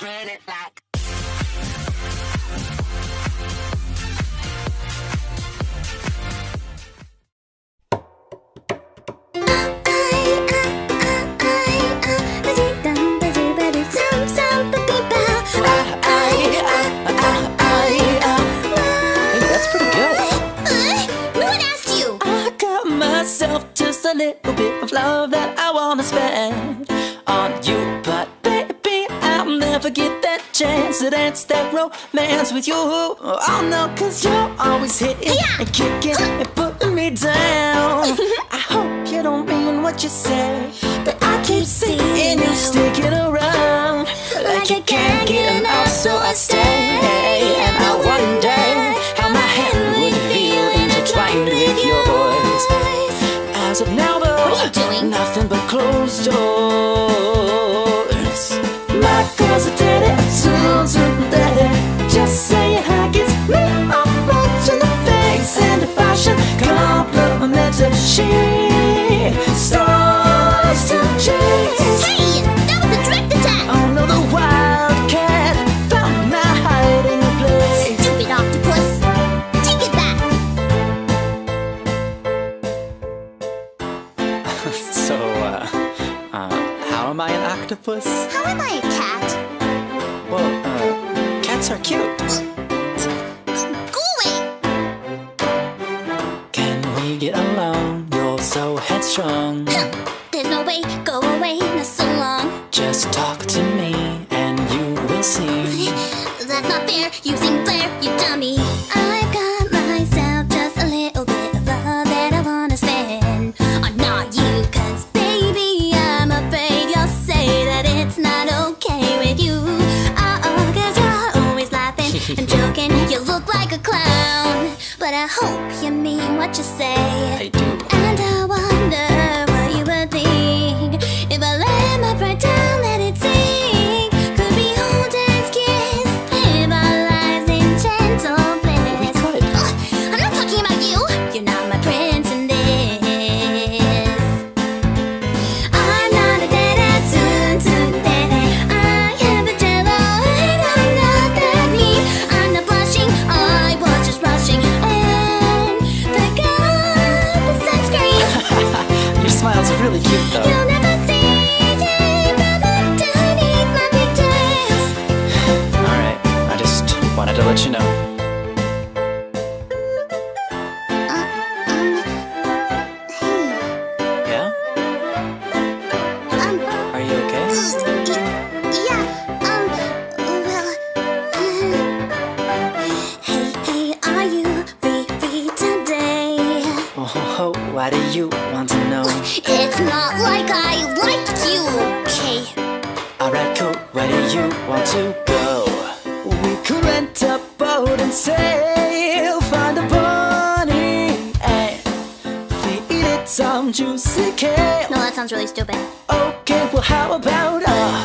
Run it back. That's pretty good. No one asked you. I got myself just a little bit of love that I wanna spend on you, but baby, I'll never get that chance to dance that romance with you. Oh no, 'cause you're always hitting and kicking and putting me down. I hope you don't mean what you say, but I keep seeing you sticking around like you can't get enough, so I stay. And I wonder how my hand would feel intertwined with your voice. As of now though, what are you doing? Nothing but closed doors. My girl's a daddy, Susan's a daddy. Just saying hi gets me all much in the face. And if I should compliment her, she starts to chase. Hey, that was a direct attack. Oh no, the wildcat found my hiding place. Stupid octopus, take it back. How am I an octopus? How am I a cat? Well, cats are cute. Go away! Can we get along? You're so headstrong. There's no way, go away, not so long. Just talk to me and you will see. That's not fair, using flair, you dummy. I've got myself just a little bit of love that I wanna spend on not you, 'cause baby, I'm afraid you'll say that it's not okay with you. Uh-oh, 'cause you're always laughing and joking. You look like a clown, but I hope you mean what you say. I do. And I wonder what you would think if I let my pride down, let it sink. Could we hold hands, kiss, live our lives in gentle bliss? I'm not talking about you. You're not my prince in this. I'm not a dead soon to dead. I have a devil and I'm not that mean. I'm not blushing, I was just rushing and pick up the sunscreen. Your smile's really cute though. You'll never Alright, I just wanted to let you know. Hey. Yeah? Are you okay? Hey, are you free today? Oh, why do you want to know? It's not like I like you, okay? Alright, cool, where do you want to go? We could rent a boat and sail, find a pony and feed it some juicy kale. No, that sounds really stupid. Okay, well how about a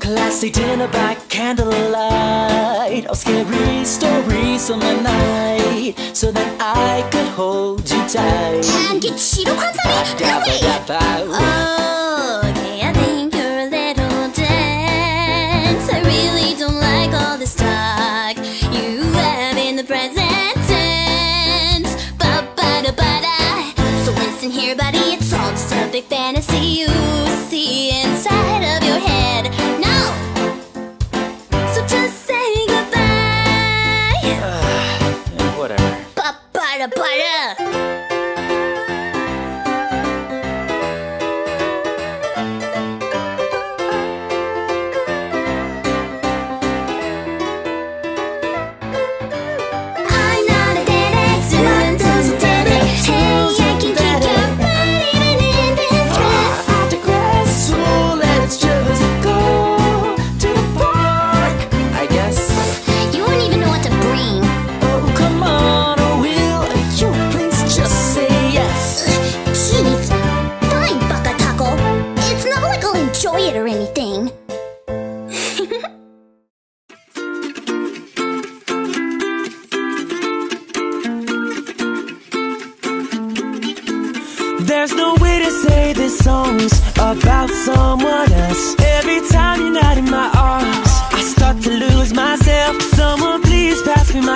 classy dinner by candlelight, or scary stories on the night, so that I could hold you tight and get Cheeto puns on me? No way! Oh, okay, I think you're a little dense. I really don't like all this talk you have in the present tense. Ba-ba-da-ba-da. So listen here, buddy, it's all just a big fantasy you see inside of your head. No! There's no way to say this song's about someone else. Every time you're not in my arms, I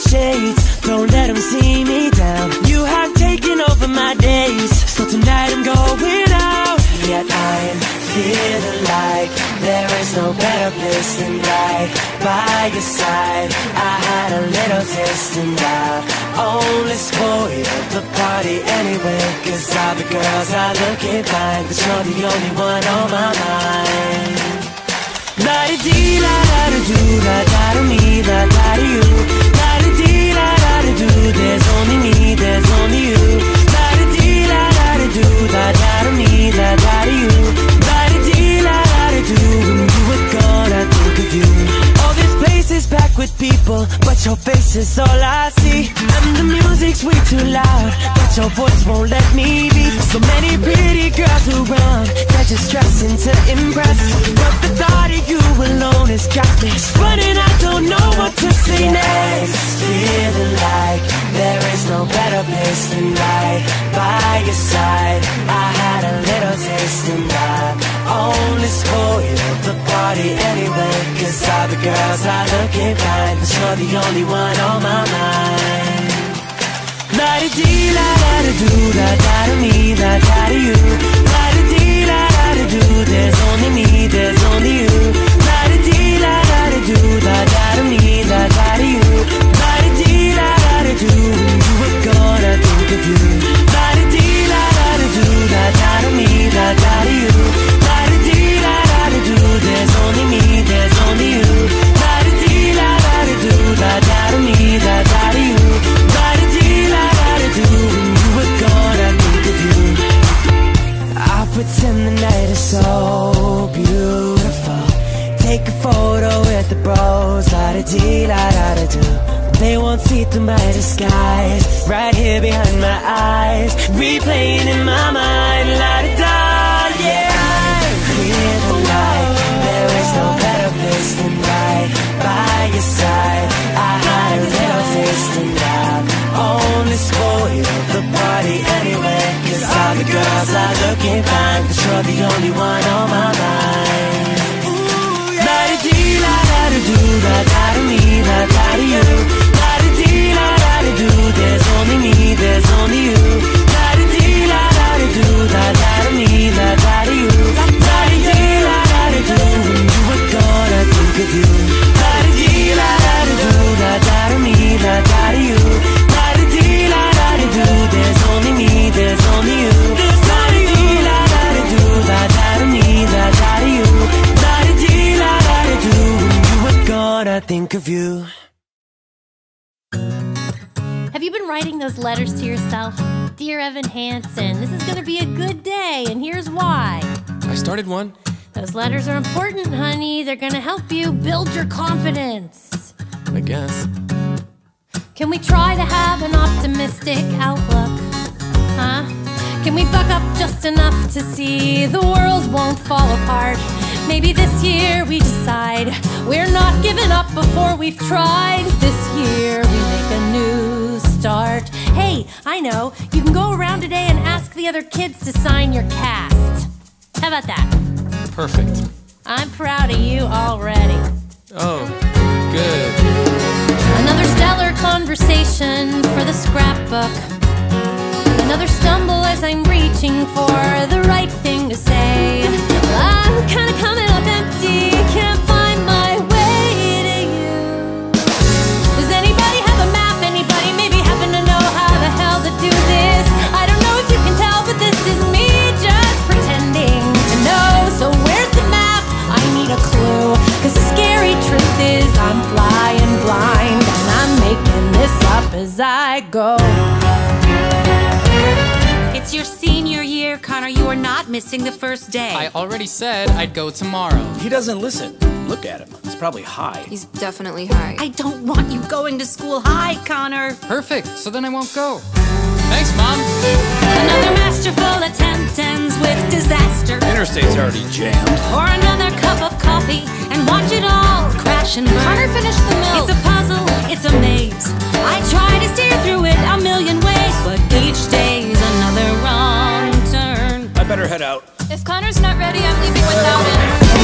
shades, don't let them see me down. You have taken over my days, so tonight I'm going out. Yet I'm feeling like there is no better place than right by your side. I had a little taste and I only spoiled the party anyway, 'cause all the girls are looking fine, but you're the only one on my mind. La-da-dee-la-da-da-do-da-da-da-me-da-da-da-you, la-da-dee-la-da-da-do, there's only me, there's only you. La-da-dee-la-da-da-do-da-da-da-me-da-da-da-you, la-da-dee-la-da-da-do, when you were gone I think of you. All this place is packed with people, but your face is all I see, and the music's way too loud, but your voice won't let me be. So many pretty girls around, they're just dressing to impress, but the thought of you alone has got me running, I don't know what to say next. Feeling like there is no better place than right by your side. I had a little taste and I only spoiled the party anyway, 'cause all the girls are looking fine, but you're the only one on my mind. La-da-dee-la-da-da-do-da-da-da-me-da-da-da-you, la-da-dee-la-da-da-do, there's only me, there's only you. La-da-dee-la-da-da-do-da-da-da-me-da-da-da-you, la-da-dee-la-da-da-do, when you were gone I think of you. La-da-dee-la-da-da-do-da-da-da-me-da-da-da-you, la-da-dee-la-da-da-do, there's only me, there's only you. La-da-dee-la-da-da-do-da-da-da-me-da-da-da-you, pretend the night is so beautiful. Take a photo with the bros, la-da-dee, la-da-da-do. They won't see through my disguise, right here behind my eyes, replaying in my mind, la-da-da, yeah. I'm feeling like there is no better place than right by your side. I had a little taste and I only spoiled the party anyway, 'cause all the girls are looking fine, but you're the only one on my mind. La-da-dee, la-da-da-do, la-da-da-me, la-da-da-you, la-da-dee, la-da-da-do, there's only me, there's only you. La-da-dee, la-da-da-do, la-da-da-me, la-da-da-you, la-da-dee, la-da-da-do, when you were gone I think of you. La-da-dee, la-da-da-do, la-da-da-me, la-da-da-you, la-da-dee, la-da-da-do, there's only me, there's only you. La-da-dee, la-da-da-do, la-da-da-me, la-da-da-you, la-da-dee, la-da-da-do, when you were gone I think of you. Have you been writing those letters to yourself? Dear Evan Hansen, this is going to be a good day, and here's why. I started one. Those letters are important, honey. They're going to help you build your confidence. I guess. Can we try to have an optimistic outlook? Huh? Can we buck up just enough to see the world won't fall apart? Maybe this year we decide we're not giving up before we've tried. This year we make a new start. Hey, I know, you can go around today and ask the other kids to sign your cast. How about that? Perfect. I'm proud of you already. Oh, good. Another stellar conversation for the scrapbook. Another stumble as I'm reaching for the right thing to say. Well, I'm kinda coming up empty, can't find my way to you. Does anybody have a map? Anybody maybe happen to know how the hell to do this? I don't know if you can tell, but this is me just pretending to know. So where's the map? I need a clue, 'cause the scary truth is I'm flying blind. Making this up as I go. It's your senior year, Connor. You are not missing the first day. I already said I'd go tomorrow. He doesn't listen. Look at him. He's probably high. He's definitely high. I don't want you going to school high, Connor. Perfect. So then I won't go. Thanks, Mom. Another masterful attempt ends with disaster. Interstate's already jammed. Pour another cup of coffee and watch it all crash and burn. Connor, finish the milk. It's a puzzle. It's a maze. I try to steer through it a million ways, but each day's another wrong turn. I better head out. If Connor's not ready, I'm leaving without him.